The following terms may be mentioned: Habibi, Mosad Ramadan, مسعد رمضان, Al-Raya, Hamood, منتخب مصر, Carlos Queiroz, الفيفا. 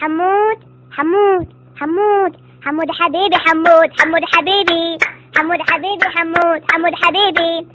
حمود حمود حمود حمود حبيبي حمود حمود حبيبي حمود حبيبي حمود حمود حبيبي.